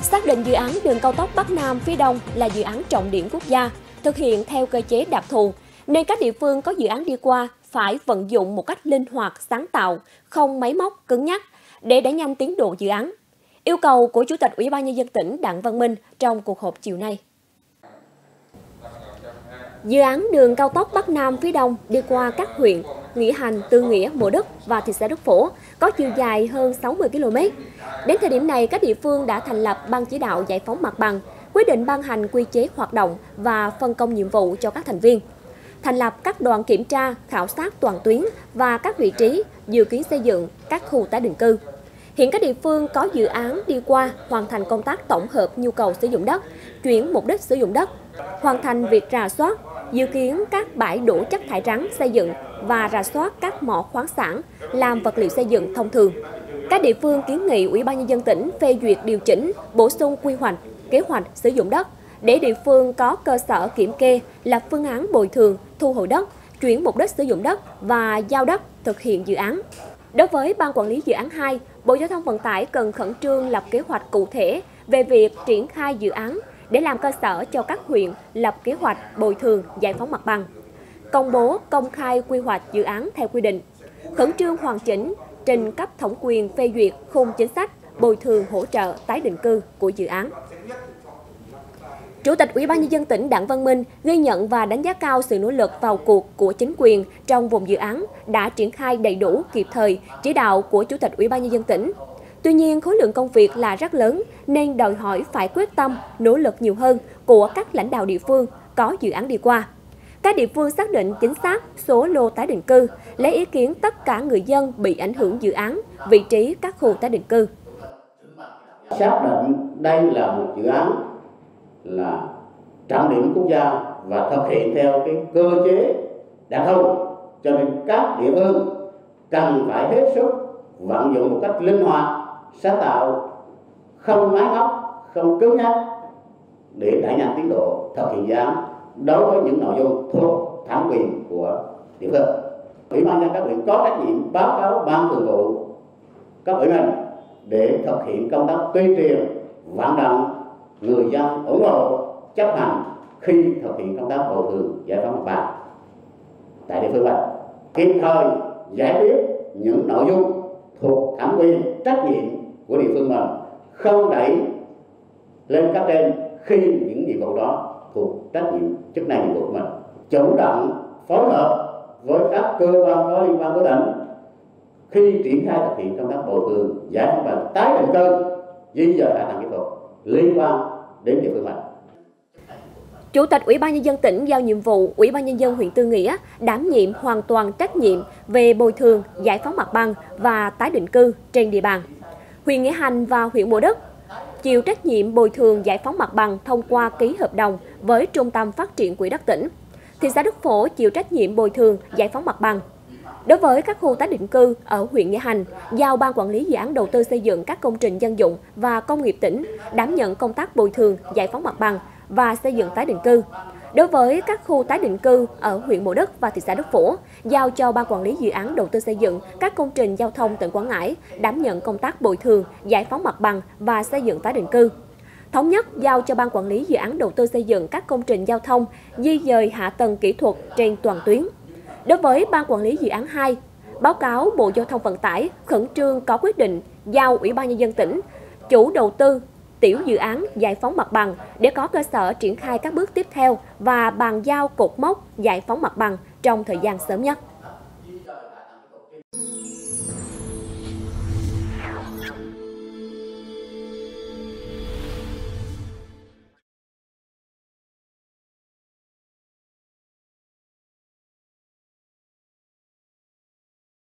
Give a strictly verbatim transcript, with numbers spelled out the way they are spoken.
Xác định dự án đường cao tốc Bắc Nam phía Đông là dự án trọng điểm quốc gia, thực hiện theo cơ chế đặc thù, nên các địa phương có dự án đi qua phải vận dụng một cách linh hoạt, sáng tạo, không máy móc, cứng nhắc để đẩy nhanh tiến độ dự án. Yêu cầu của Chủ tịch Ủy ban Nhân dân tỉnh Đặng Văn Minh trong cuộc họp chiều nay. Dự án đường cao tốc Bắc Nam phía Đông đi qua các huyện Nghĩa Hành, Tư Nghĩa, Mộ Đức và thị xã Đức Phổ có chiều dài hơn sáu mươi ki lô mét. Đến thời điểm này, các địa phương đã thành lập Ban chỉ đạo giải phóng mặt bằng, quyết định ban hành quy chế hoạt động và phân công nhiệm vụ cho các thành viên. Thành lập các đoàn kiểm tra, khảo sát toàn tuyến và các vị trí dự kiến xây dựng các khu tái định cư. Hiện các địa phương có dự án đi qua hoàn thành công tác tổng hợp nhu cầu sử dụng đất, chuyển mục đích sử dụng đất, hoàn thành việc rà soát, dự kiến các bãi đổ chất thải rắn xây dựng và rà soát các mỏ khoáng sản làm vật liệu xây dựng thông thường. Các địa phương kiến nghị Ủy ban Nhân dân tỉnh phê duyệt điều chỉnh, bổ sung quy hoạch, kế hoạch sử dụng đất để địa phương có cơ sở kiểm kê, lập phương án bồi thường, thu hồi đất, chuyển mục đích sử dụng đất và giao đất thực hiện dự án. Đối với Ban Quản lý Dự án hai, Bộ Giao thông Vận tải cần khẩn trương lập kế hoạch cụ thể về việc triển khai dự án để làm cơ sở cho các huyện lập kế hoạch bồi thường giải phóng mặt bằng, công bố công khai quy hoạch dự án theo quy định, khẩn trương hoàn chỉnh, trình cấp thẩm quyền phê duyệt khung chính sách bồi thường hỗ trợ tái định cư của dự án. Chủ tịch Ủy ban Nhân dân tỉnh Đặng Văn Minh ghi nhận và đánh giá cao sự nỗ lực vào cuộc của chính quyền trong vùng dự án đã triển khai đầy đủ, kịp thời chỉ đạo của Chủ tịch Ủy ban Nhân dân tỉnh. Tuy nhiên, khối lượng công việc là rất lớn nên đòi hỏi phải quyết tâm, nỗ lực nhiều hơn của các lãnh đạo địa phương có dự án đi qua. Các địa phương xác định chính xác số lô tái định cư, lấy ý kiến tất cả người dân bị ảnh hưởng dự án, vị trí các khu tái định cư. Xác định đây là một dự án là trọng điểm quốc gia và thực hiện theo cái cơ chế đặc thù, cho nên các địa phương cần phải hết sức vận dụng một cách linh hoạt, sáng tạo, không máy móc, không cứng nhắc để đẩy nhanh tiến độ thực hiện dự án đối với những nội dung thuộc thẩm quyền của địa phương. Ủy ban nhân các huyện có trách nhiệm báo cáo Ban Thường vụ các ủy mình để thực hiện công tác tuyên truyền, vận động người dân ủng hộ chấp hành khi thực hiện công tác bồi thường giải phóng mặt bằng tại địa phương mình, kịp thời giải quyết những nội dung thuộc thẩm quyền, trách nhiệm của địa phương mình, không đẩy lên cấp trên khi những nhiệm vụ đó thuộc trách nhiệm chức năng nhiệm vụ của mình. Chủ động phối hợp với các cơ quan có liên quan của tỉnh khi triển khai thực hiện công tác bồi thường giải phóng mặt bằng, tái định cư, di dời hạ tầng kỹ thuật liên quan đến địa phương mình. Chủ tịch Ủy ban Nhân dân tỉnh giao nhiệm vụ Ủy ban Nhân dân huyện Tư Nghĩa đảm nhiệm hoàn toàn trách nhiệm về bồi thường, giải phóng mặt bằng và tái định cư trên địa bàn huyện Nghĩa Hành và huyện Mộ Đức, chịu trách nhiệm bồi thường giải phóng mặt bằng thông qua ký hợp đồng với Trung tâm Phát triển Quỹ đất tỉnh. Thị xã Đức Phổ chịu trách nhiệm bồi thường, giải phóng mặt bằng. Đối với các khu tái định cư ở huyện Nghĩa Hành, giao Ban Quản lý Dự án đầu tư xây dựng các công trình dân dụng và công nghiệp tỉnh đảm nhận công tác bồi thường, giải phóng mặt bằng và xây dựng tái định cư. Đối với các khu tái định cư ở huyện Mộ Đức và thị xã Đức Phổ, giao cho Ban Quản lý Dự án đầu tư xây dựng các công trình giao thông tỉnh Quảng Ngãi đảm nhận công tác bồi thường, giải phóng mặt bằng và xây dựng tái định cư. Thống nhất giao cho Ban Quản lý Dự án đầu tư xây dựng các công trình giao thông di dời hạ tầng kỹ thuật trên toàn tuyến. Đối với Ban Quản lý Dự án hai, báo cáo Bộ Giao thông Vận tải khẩn trương có quyết định giao Ủy ban Nhân dân tỉnh, chủ đầu tư, tiểu dự án giải phóng mặt bằng để có cơ sở triển khai các bước tiếp theo và bàn giao cột mốc giải phóng mặt bằng trong thời gian sớm nhất.